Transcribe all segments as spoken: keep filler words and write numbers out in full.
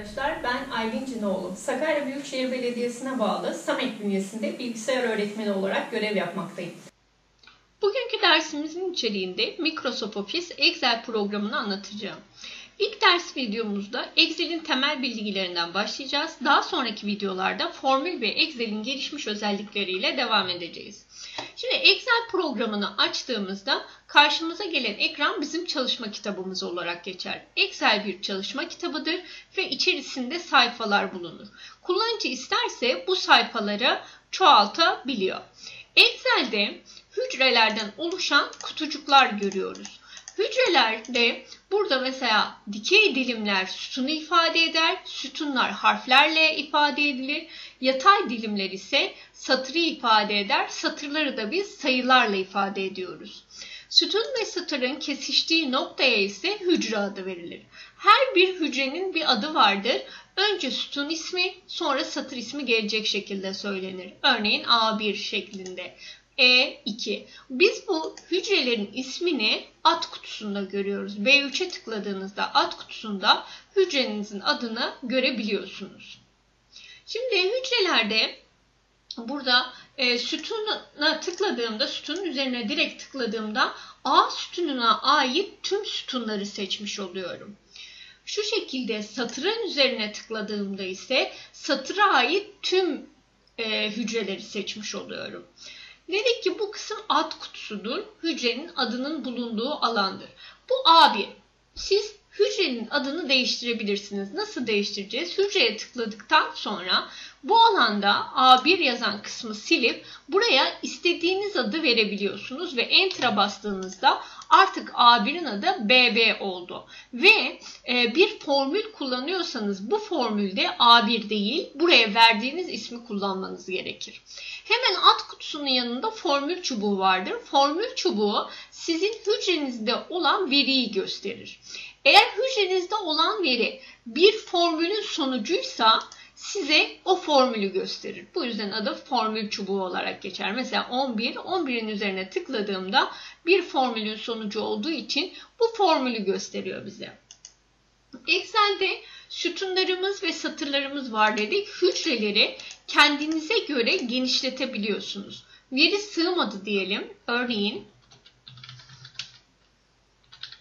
arkadaşlar. Ben Aylin Cinoğlu. Sakarya Büyükşehir Belediyesi'ne bağlı SAMEK bünyesinde bilgisayar öğretmeni olarak görev yapmaktayım. Bugünkü dersimizin içeriğinde Microsoft Office Excel programını anlatacağım. İlk ders videomuzda Excel'in temel bilgilerinden başlayacağız. Daha sonraki videolarda formül ve Excel'in gelişmiş özellikleriyle devam edeceğiz. Şimdi Excel programını açtığımızda karşımıza gelen ekran bizim çalışma kitabımız olarak geçer. Excel bir çalışma kitabıdır ve içerisinde sayfalar bulunur. Kullanıcı isterse bu sayfaları çoğaltabiliyor. Excel'de hücrelerden oluşan kutucuklar görüyoruz. Hücrelerde burada mesela dikey dilimler sütunu ifade eder, sütunlar harflerle ifade edilir. Yatay dilimler ise satırı ifade eder, satırları da biz sayılarla ifade ediyoruz. Sütun ve satırın kesiştiği noktaya ise hücre adı verilir. Her bir hücrenin bir adı vardır. Önce sütun ismi, sonra satır ismi gelecek şekilde söylenir. Örneğin A bir şeklinde. E iki. Biz bu hücrelerin ismini at kutusunda görüyoruz. B üç'e tıkladığınızda at kutusunda hücrenizin adını görebiliyorsunuz. Şimdi hücrelerde burada e, sütuna tıkladığımda, sütunun üzerine direkt tıkladığımda A sütununa ait tüm sütunları seçmiş oluyorum. Şu şekilde satırın üzerine tıkladığımda ise satıra ait tüm e, hücreleri seçmiş oluyorum. Dedik ki bu kısım ad kutusudur. Hücrenin adının bulunduğu alandır. Bu A bir. Siz hücrenin adını değiştirebilirsiniz. Nasıl değiştireceğiz? Hücreye tıkladıktan sonra bu alanda A bir yazan kısmı silip buraya istediğiniz adı verebiliyorsunuz ve Enter'a bastığınızda artık A bir'in adı B B oldu. Ve bir formül kullanıyorsanız bu formülde A bir değil, buraya verdiğiniz ismi kullanmanız gerekir. Hemen ad kutusunun yanında formül çubuğu vardır. Formül çubuğu sizin hücrenizde olan veriyi gösterir. Eğer hücrenizde olan veri bir formülün sonucuysa size o formülü gösterir. Bu yüzden adı formül çubuğu olarak geçer. Mesela on bir, on bir'in üzerine tıkladığımda bir formülün sonucu olduğu için bu formülü gösteriyor bize. Excel'de sütunlarımız ve satırlarımız var dedik. Hücreleri kendinize göre genişletebiliyorsunuz. Veri sığmadı diyelim. Örneğin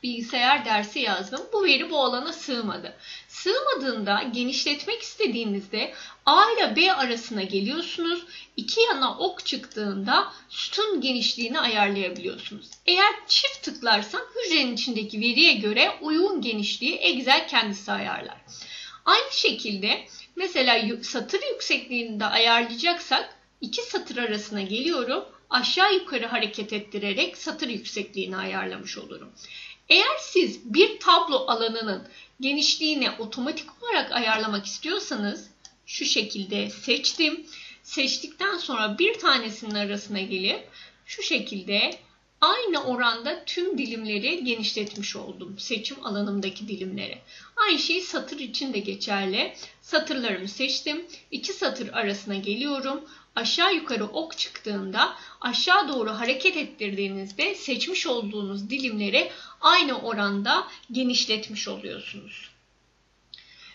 bilgisayar dersi yazdım. Bu veri bu alana sığmadı. Sığmadığında genişletmek istediğinizde A ile B arasına geliyorsunuz. İki yana ok çıktığında sütun genişliğini ayarlayabiliyorsunuz. Eğer çift tıklarsam hücrenin içindeki veriye göre uygun genişliği Excel kendisi ayarlar. Aynı şekilde mesela satır yüksekliğini de ayarlayacaksak iki satır arasına geliyorum. Aşağı yukarı hareket ettirerek satır yüksekliğini ayarlamış olurum. Eğer siz bir tablo alanının genişliğini otomatik olarak ayarlamak istiyorsanız şu şekilde seçtim. Seçtikten sonra bir tanesinin arasına gelip şu şekilde aynı oranda tüm dilimleri genişletmiş oldum. Seçim alanımdaki dilimleri. Aynı şey satır için de geçerli. Satırlarımı seçtim. İki satır arasına geliyorum. Aşağı yukarı ok çıktığında aşağı doğru hareket ettirdiğinizde seçmiş olduğunuz dilimleri aynı oranda genişletmiş oluyorsunuz.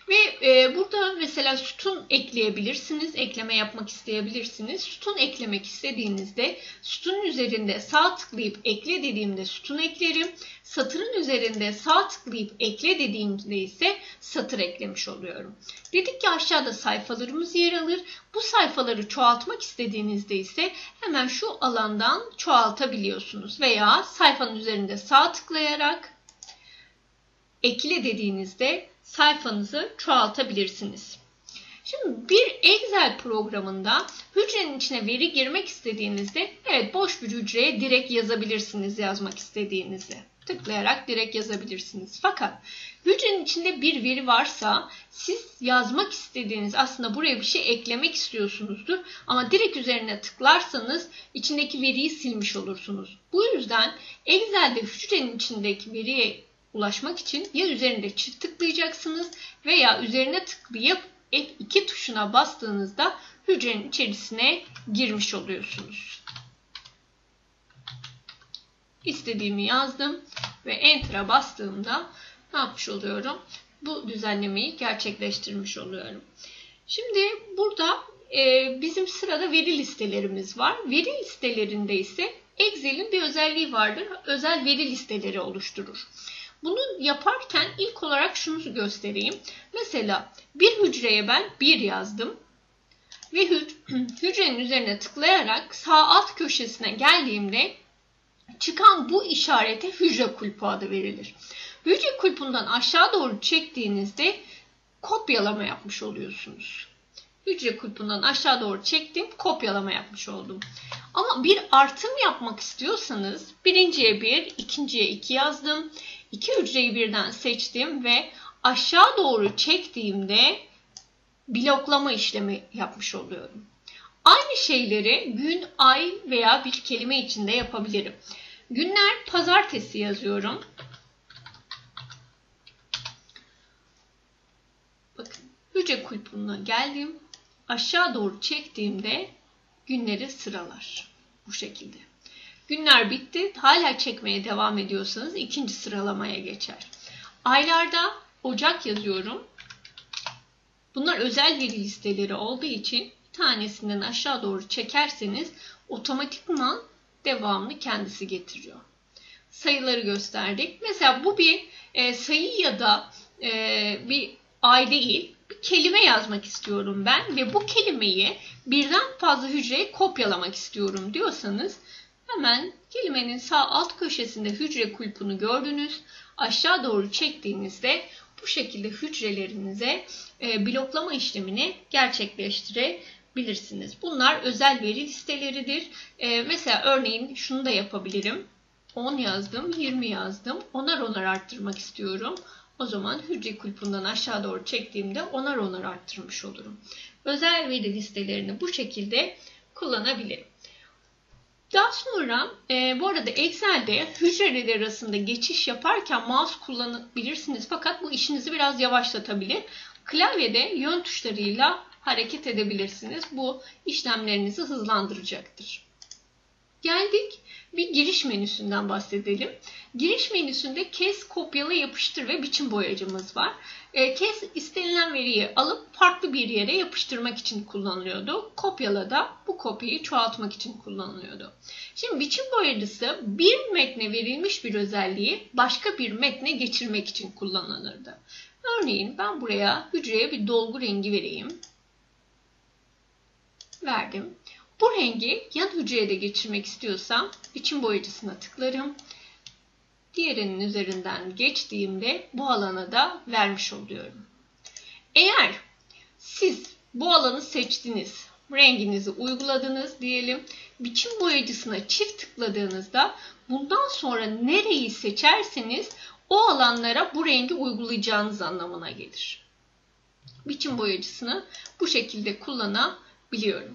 Ve e, burada mesela sütun ekleyebilirsiniz, ekleme yapmak isteyebilirsiniz. Sütun eklemek istediğinizde sütunun üzerinde sağ tıklayıp ekle dediğimde sütun eklerim. Satırın üzerinde sağ tıklayıp ekle dediğimde ise satır eklemiş oluyorum. Dedik ki aşağıda sayfalarımız yer alır. Bu sayfaları çoğaltmak istediğinizde ise hemen şu alandan çoğaltabiliyorsunuz. Veya sayfanın üzerinde sağ tıklayarak ekle dediğinizde sayfanızı çoğaltabilirsiniz. Şimdi bir Excel programında hücrenin içine veri girmek istediğinizde evet boş bir hücreye direkt yazabilirsiniz yazmak istediğinizi. Tıklayarak direkt yazabilirsiniz. Fakat hücrenin içinde bir veri varsa siz yazmak istediğiniz aslında buraya bir şey eklemek istiyorsunuzdur. Ama direkt üzerine tıklarsanız içindeki veriyi silmiş olursunuz. Bu yüzden Excel'de hücrenin içindeki veriye ulaşmak için ya üzerinde çift tıklayacaksınız veya üzerine tıklayıp F iki tuşuna bastığınızda hücrenin içerisine girmiş oluyorsunuz. İstediğimi yazdım ve Enter'a bastığımda ne yapmış oluyorum? bu düzenlemeyi gerçekleştirmiş oluyorum. Şimdi burada e, bizim sırada veri listelerimiz var. Veri listelerinde ise Excel'in bir özelliği vardır. Özel veri listeleri oluşturur. Bunu yaparken ilk olarak şunu göstereyim. Mesela bir hücreye ben bir yazdım. Ve hücrenin üzerine tıklayarak sağ alt köşesine geldiğimde çıkan bu işarete hücre kulpu adı verilir. Hücre kulpundan aşağı doğru çektiğinizde kopyalama yapmış oluyorsunuz. Hücre kulpundan aşağı doğru çektim, kopyalama yapmış oldum. Ama bir artım yapmak istiyorsanız birinciye bir, ikinciye iki yazdım. İki hücreyi birden seçtim ve aşağı doğru çektiğimde bloklama işlemi yapmış oluyorum. Aynı şeyleri gün, ay veya bir kelime içinde yapabilirim. Günler pazartesi yazıyorum. Bakın hücre kulpuna geldim. Aşağı doğru çektiğimde günleri sıralar. Bu şekilde. Günler bitti. Hala çekmeye devam ediyorsanız ikinci sıralamaya geçer. Aylarda Ocak yazıyorum. Bunlar özel veri listeleri olduğu için bir tanesinden aşağı doğru çekerseniz otomatikman devamını kendisi getiriyor. Sayıları gösterdik. Mesela bu bir e, sayı ya da e, bir ay değil, bir kelime yazmak istiyorum ben ve bu kelimeyi birden fazla hücreye kopyalamak istiyorum diyorsanız hemen kelimenin sağ alt köşesinde hücre kulpunu gördünüz. Aşağı doğru çektiğinizde bu şekilde hücrelerinize bloklama işlemini gerçekleştirebilirsiniz. Bunlar özel veri listeleridir. Mesela örneğin şunu da yapabilirim. on yazdım, yirmi yazdım. Onar onar arttırmak istiyorum. O zaman hücre kulpundan aşağı doğru çektiğimde onar onar arttırmış olurum. Özel veri listelerini bu şekilde kullanabilirim. Daha sonra e, bu arada Excel'de hücreler arasında geçiş yaparken mouse kullanabilirsiniz fakat bu işinizi biraz yavaşlatabilir. Klavyede yön tuşlarıyla hareket edebilirsiniz. Bu işlemlerinizi hızlandıracaktır. Geldik bir giriş menüsünden bahsedelim. Giriş menüsünde kes, kopyala, yapıştır ve biçim boyacımız var. E, kes istenilen veriyi alıp farklı bir yere yapıştırmak için kullanılıyordu. Kopyala da bu kopyayı çoğaltmak için kullanılıyordu. Şimdi biçim boyacısı bir metne verilmiş bir özelliği başka bir metne geçirmek için kullanılırdı. Örneğin ben buraya hücreye bir dolgu rengi vereyim. Verdim. Bu rengi yan hücreye de geçirmek istiyorsam biçim boyacısına tıklarım. Diğerinin üzerinden geçtiğimde bu alana da vermiş oluyorum. Eğer siz bu alanı seçtiniz, renginizi uyguladınız diyelim, biçim boyacısına çift tıkladığınızda bundan sonra nereyi seçerseniz o alanlara bu rengi uygulayacağınız anlamına gelir. Biçim boyacısını bu şekilde kullanabiliyorum.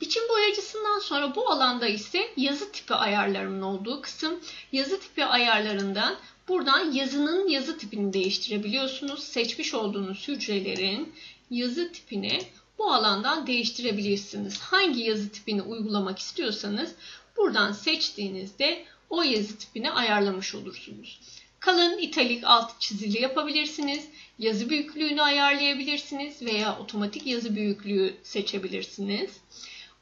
Biçim boyacısından sonra bu alanda ise yazı tipi ayarlarının olduğu kısım. Yazı tipi ayarlarından buradan yazının yazı tipini değiştirebiliyorsunuz. Seçmiş olduğunuz hücrelerin yazı tipini bu alandan değiştirebilirsiniz. Hangi yazı tipini uygulamak istiyorsanız buradan seçtiğinizde o yazı tipini ayarlamış olursunuz. Kalın, italik, alt çizili yapabilirsiniz. Yazı büyüklüğünü ayarlayabilirsiniz veya otomatik yazı büyüklüğü seçebilirsiniz.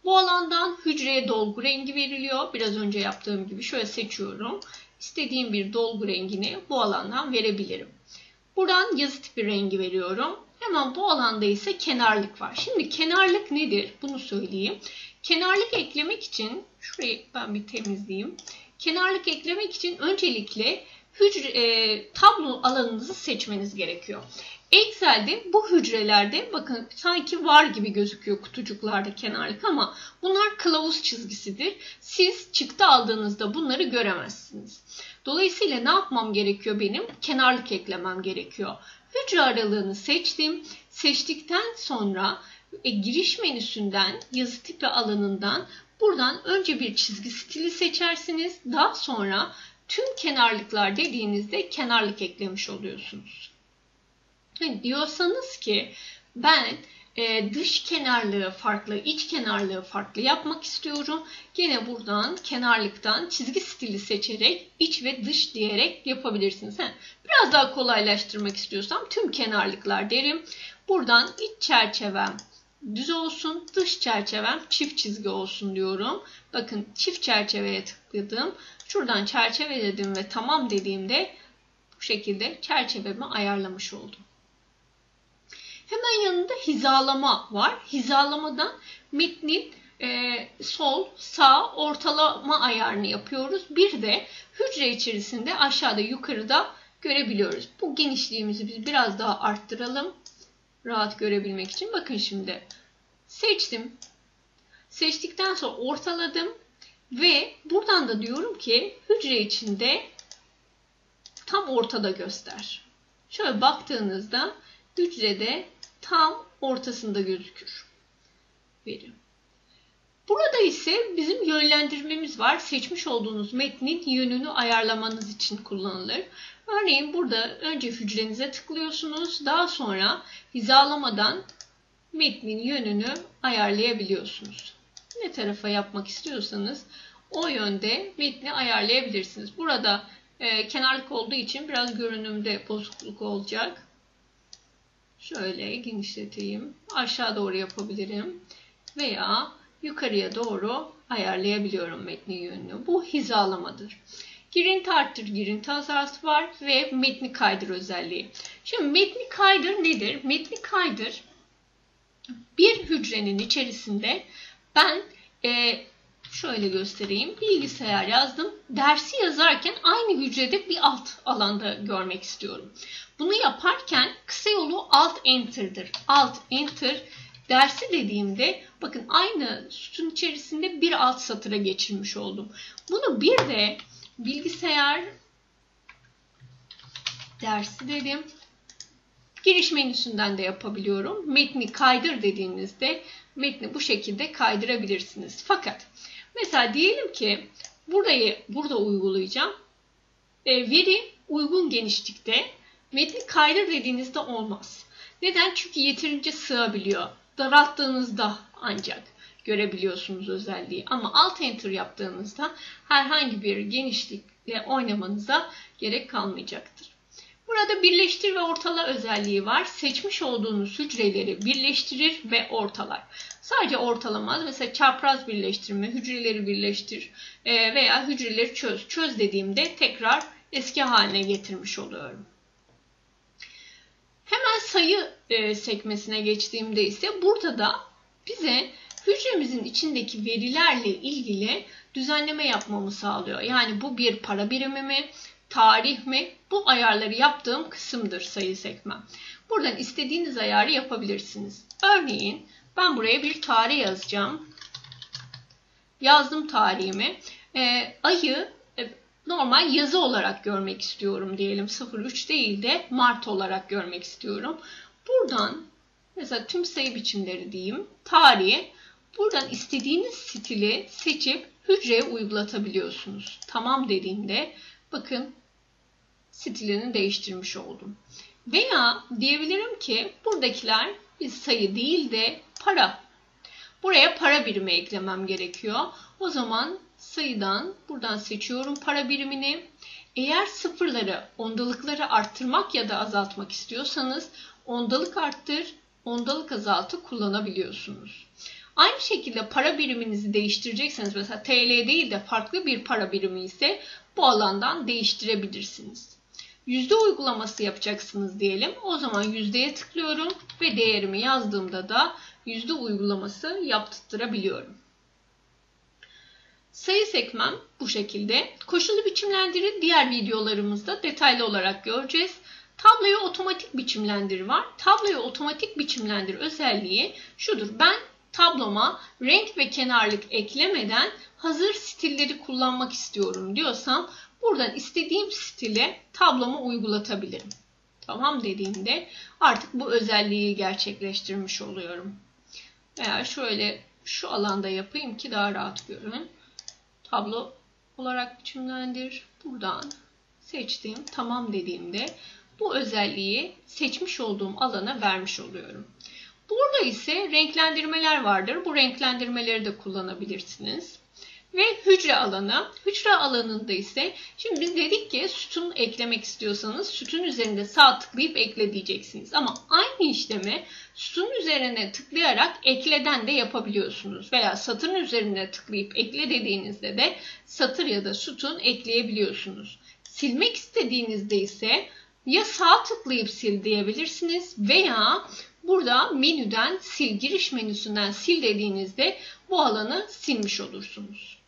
Bu alandan hücreye dolgu rengi veriliyor. Biraz önce yaptığım gibi şöyle seçiyorum. İstediğim bir dolgu rengini bu alandan verebilirim. Buradan yazı tipi rengi veriyorum. Hemen bu alanda ise kenarlık var. Şimdi kenarlık nedir? Bunu söyleyeyim. Kenarlık eklemek için, şurayı ben bir temizleyeyim. Kenarlık eklemek için öncelikle hücre, e, tablo alanınızı seçmeniz gerekiyor. Excel'de bu hücrelerde bakın sanki var gibi gözüküyor kutucuklarda kenarlık ama bunlar kılavuz çizgisidir. Siz çıktı aldığınızda bunları göremezsiniz. Dolayısıyla ne yapmam gerekiyor benim? Kenarlık eklemem gerekiyor. Hücre aralığını seçtim. Seçtikten sonra e, giriş menüsünden yazı tipi alanından buradan önce bir çizgi stili seçersiniz. Daha sonra tüm kenarlıklar dediğinizde kenarlık eklemiş oluyorsunuz. Diyorsanız ki ben e, dış kenarlığı farklı, iç kenarlığı farklı yapmak istiyorum. Gene buradan kenarlıktan çizgi stili seçerek iç ve dış diyerek yapabilirsiniz. He. Biraz daha kolaylaştırmak istiyorsam tüm kenarlıklar derim. Buradan iç çerçevem düz olsun, dış çerçevem çift çizgi olsun diyorum. Bakın çift çerçeveye tıkladım. Şuradan çerçeveledim ve tamam dediğimde bu şekilde çerçevemi ayarlamış oldum. Hemen yanında hizalama var. Hizalamadan metnin e, sol, sağ, ortalama ayarını yapıyoruz. Bir de hücre içerisinde aşağıda yukarıda görebiliyoruz. Bu genişliğimizi biz biraz daha arttıralım. Rahat görebilmek için. Bakın şimdi seçtim. Seçtikten sonra ortaladım. Ve buradan da diyorum ki hücre içinde tam ortada göster. Şöyle baktığınızda hücrede tam ortasında gözükür verim. Burada ise bizim yönlendirmemiz var. Seçmiş olduğunuz metnin yönünü ayarlamanız için kullanılır. Örneğin burada önce hücrenize tıklıyorsunuz. Daha sonra hizalamadan metnin yönünü ayarlayabiliyorsunuz. Ne tarafa yapmak istiyorsanız o yönde metni ayarlayabilirsiniz. Burada e, kenarlık olduğu için biraz görünümde bozukluk olacak. Şöyle genişleteyim. Aşağı doğru yapabilirim. Veya yukarıya doğru ayarlayabiliyorum metnin yönünü. Bu hizalamadır. Girinti arttır, girinti azalt var ve metni kaydır özelliği. Şimdi metni kaydır nedir? Metni kaydır bir hücrenin içerisinde ben e, şöyle göstereyim. Bilgisayar yazdım. Dersi yazarken aynı hücrede bir alt alanda görmek istiyorum. Bunu yaparken kısa yolu alt enter'dır. Alt enter dersi dediğimde bakın aynı sütun içerisinde bir alt satıra geçirmiş oldum. Bunu bir de bilgisayar dersi dedim. Giriş menüsünden de yapabiliyorum. Metni kaydır dediğinizde metni bu şekilde kaydırabilirsiniz. Fakat mesela diyelim ki burayı burada uygulayacağım. E, veri uygun genişlikte. Metni kaydır dediğinizde olmaz. Neden? Çünkü yeterince sığabiliyor. Daralttığınızda ancak görebiliyorsunuz özelliği. Ama alt enter yaptığınızda herhangi bir genişlikle oynamanıza gerek kalmayacaktır. Burada birleştir ve ortala özelliği var. Seçmiş olduğunuz hücreleri birleştirir ve ortalar. Sadece ortalamaz. Mesela çapraz birleştirme, hücreleri birleştir veya hücreleri çöz. Çöz dediğimde tekrar eski haline getirmiş oluyorum. Hemen sayı sekmesine geçtiğimde ise burada da bize hücremizin içindeki verilerle ilgili düzenleme yapmamı sağlıyor. Yani bu bir para birimi mi, tarih mi? Bu ayarları yaptığım kısımdır sayı sekmem. Buradan istediğiniz ayarı yapabilirsiniz. Örneğin ben buraya bir tarih yazacağım. Yazdım tarihimi. E, ayı e, normal yazı olarak görmek istiyorum diyelim. sıfır üç değil de Mart olarak görmek istiyorum. Buradan mesela tüm sayı biçimleri diyeyim. Tarihi. Buradan istediğiniz stili seçip hücreye uygulatabiliyorsunuz. Tamam dediğimde bakın stilini değiştirmiş oldum. Veya diyebilirim ki buradakiler bir sayı değil de para. Buraya para birimi eklemem gerekiyor. O zaman sayıdan buradan seçiyorum para birimini. Eğer sıfırları, ondalıkları arttırmak ya da azaltmak istiyorsanız ondalık arttır, ondalık azaltı kullanabiliyorsunuz. Aynı şekilde para biriminizi değiştirecekseniz mesela T L değil de farklı bir para birimi ise bu alandan değiştirebilirsiniz. Yüzde uygulaması yapacaksınız diyelim. O zaman yüzdeye tıklıyorum ve değerimi yazdığımda da yüzde uygulaması yaptırabiliyorum. Sayı sekmem bu şekilde. Koşullu biçimlendirin diğer videolarımızda detaylı olarak göreceğiz. Tabloya otomatik biçimlendir var. Tabloya otomatik biçimlendir özelliği şudur. Ben tabloma renk ve kenarlık eklemeden hazır stilleri kullanmak istiyorum diyorsam buradan istediğim stile tabloma uygulatabilirim. Tamam dediğimde artık bu özelliği gerçekleştirmiş oluyorum. Veya şöyle şu alanda yapayım ki daha rahat görün. Tablo olarak biçimlendir. Buradan seçtiğim tamam dediğimde bu özelliği seçmiş olduğum alana vermiş oluyorum. Burada ise renklendirmeler vardır. Bu renklendirmeleri de kullanabilirsiniz. Ve hücre alanı. Hücre alanında ise şimdi biz dedik ki sütun eklemek istiyorsanız sütun üzerinde sağ tıklayıp ekle diyeceksiniz. Ama aynı işlemi sütun üzerine tıklayarak ekleden de yapabiliyorsunuz. Veya satırın üzerine tıklayıp ekle dediğinizde de satır ya da sütun ekleyebiliyorsunuz. Silmek istediğinizde ise ya sağ tıklayıp sil diyebilirsiniz veya burada menüden sil, giriş menüsünden sil dediğinizde bu alanı silmiş olursunuz.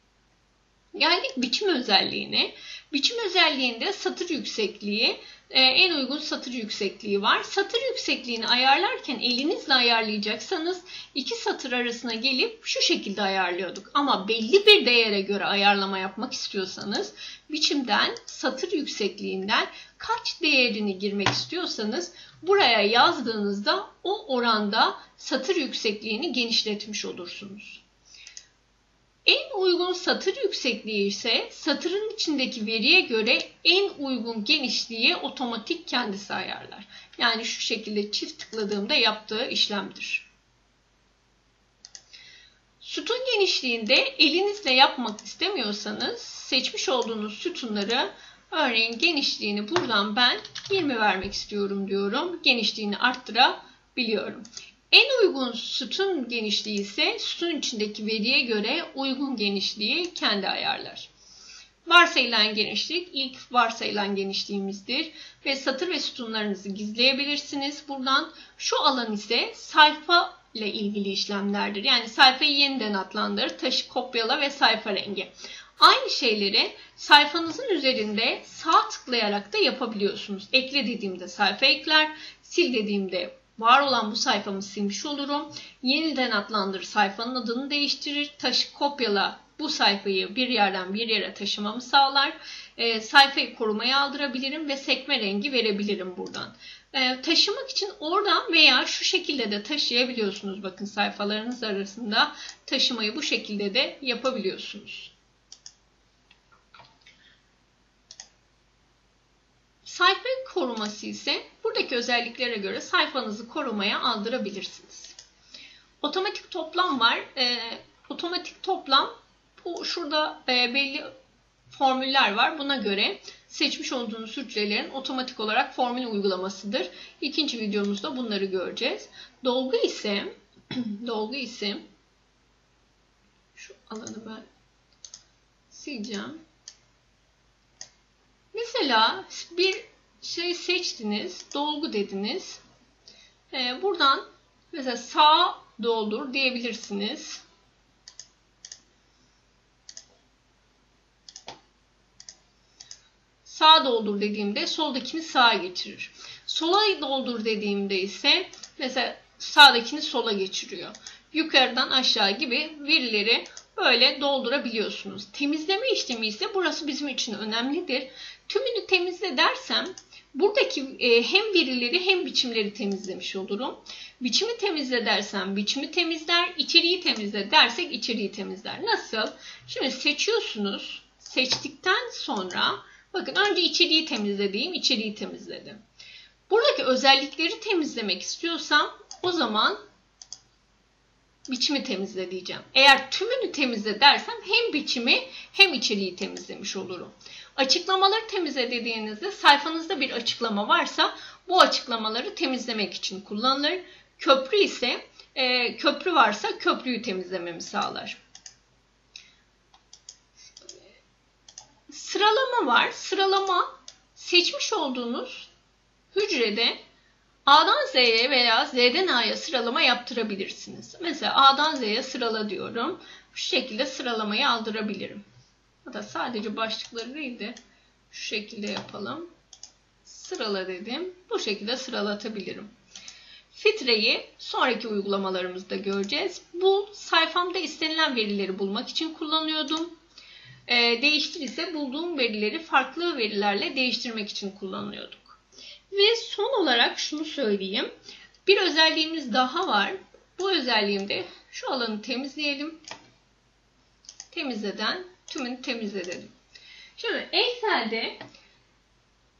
Geldik biçim özelliğine. Biçim özelliğinde satır yüksekliği, en uygun satır yüksekliği var. Satır yüksekliğini ayarlarken elinizle ayarlayacaksanız iki satır arasına gelip şu şekilde ayarlıyorduk. Ama belli bir değere göre ayarlama yapmak istiyorsanız biçimden satır yüksekliğinden kaç değerini girmek istiyorsanız buraya yazdığınızda o oranda satır yüksekliğini genişletmiş olursunuz. En uygun satır yüksekliği ise satırın içindeki veriye göre en uygun genişliği otomatik kendisi ayarlar. Yani şu şekilde çift tıkladığımda yaptığı işlemdir. Sütun genişliğinde elinizle yapmak istemiyorsanız seçmiş olduğunuz sütunları örneğin genişliğini buradan ben yirmi vermek istiyorum diyorum. Genişliğini arttırabiliyorum. En uygun sütun genişliği ise sütun içindeki veriye göre uygun genişliği kendi ayarlar. Varsayılan genişlik ilk varsayılan genişliğimizdir ve satır ve sütunlarınızı gizleyebilirsiniz. Buradan şu alan ise sayfa ile ilgili işlemlerdir. Yani sayfayı yeniden adlandır, taşı kopyala ve sayfa rengi. Aynı şeyleri sayfanızın üzerinde sağ tıklayarak da yapabiliyorsunuz. Ekle dediğimde sayfa ekler, sil dediğimde var olan bu sayfamı silmiş olurum. Yeniden adlandır sayfanın adını değiştirir. Taşı kopyala bu sayfayı bir yerden bir yere taşımamı sağlar. E, sayfayı korumaya aldırabilirim ve sekme rengi verebilirim buradan. E, taşımak için oradan veya şu şekilde de taşıyabiliyorsunuz. Bakın sayfalarınız arasında taşımayı bu şekilde de yapabiliyorsunuz. Sayfa koruması ise buradaki özelliklere göre sayfanızı korumaya aldırabilirsiniz. Otomatik toplam var. E, otomatik toplam bu şurada e, belli formüller var. Buna göre seçmiş olduğunuz hücrelerin otomatik olarak formül uygulamasıdır. İkinci videomuzda bunları göreceğiz. Dolgu ise dolgu ise şu alanı ben sileceğim. Mesela bir şey seçtiniz, dolgu dediniz. Ee, buradan mesela sağ doldur diyebilirsiniz. Sağ doldur dediğimde soldakini sağa geçirir. Sola doldur dediğimde ise mesela sağdakini sola geçiriyor. Yukarıdan aşağı gibi verileri böyle doldurabiliyorsunuz. Temizleme işlemi ise burası bizim için önemlidir. Tümünü temizle dersem buradaki hem verileri hem biçimleri temizlemiş olurum. Biçimi temizle dersem biçimi temizler, içeriği temizle dersek içeriği temizler. Nasıl? Şimdi seçiyorsunuz. Seçtikten sonra bakın önce içeriği temizle diyeyim, içeriği temizledim. Buradaki özellikleri temizlemek istiyorsam o zaman biçimi temizle diyeceğim. Eğer tümünü temizle dersem hem biçimi hem içeriği temizlemiş olurum. Açıklamaları temizle dediğinizde sayfanızda bir açıklama varsa bu açıklamaları temizlemek için kullanılır. Köprü ise e, köprü varsa köprüyü temizlememi sağlar. Sıralama var. Sıralama seçmiş olduğunuz hücrede A'dan Z'ye veya Z'den A'ya sıralama yaptırabilirsiniz. Mesela A'dan Z'ye sırala diyorum. Şu şekilde sıralamayı aldırabilirim. Hatta sadece başlıkları değil de şu şekilde yapalım. Sırala dedim. Bu şekilde sıralatabilirim. Filtreyi sonraki uygulamalarımızda göreceğiz. Bu sayfamda istenilen verileri bulmak için kullanıyordum. E, değiştir ise bulduğum verileri farklı verilerle değiştirmek için kullanıyordum. Ve son olarak şunu söyleyeyim. Bir özelliğimiz daha var. Bu özelliğimde şu alanı temizleyelim. Temizleden tümünü temizleyelim. Şimdi Excel'de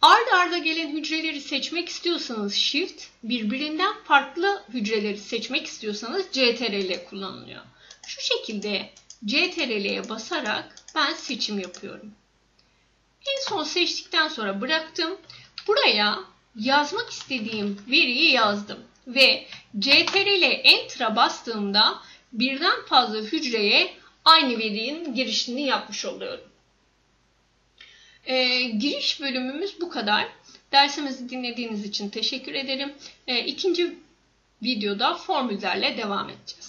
Ard arda gelen hücreleri seçmek istiyorsanız Shift, birbirinden farklı hücreleri seçmek istiyorsanız C T R L kullanılıyor. Şu şekilde C T R L'ye basarak ben seçim yapıyorum. En son seçtikten sonra bıraktım. Buraya yazmak istediğim veriyi yazdım ve C T R L Enter'a bastığımda birden fazla hücreye aynı verinin girişini yapmış oluyorum. E, giriş bölümümüz bu kadar. Dersimizi dinlediğiniz için teşekkür ederim. E, ikinci videoda formüllerle devam edeceğiz.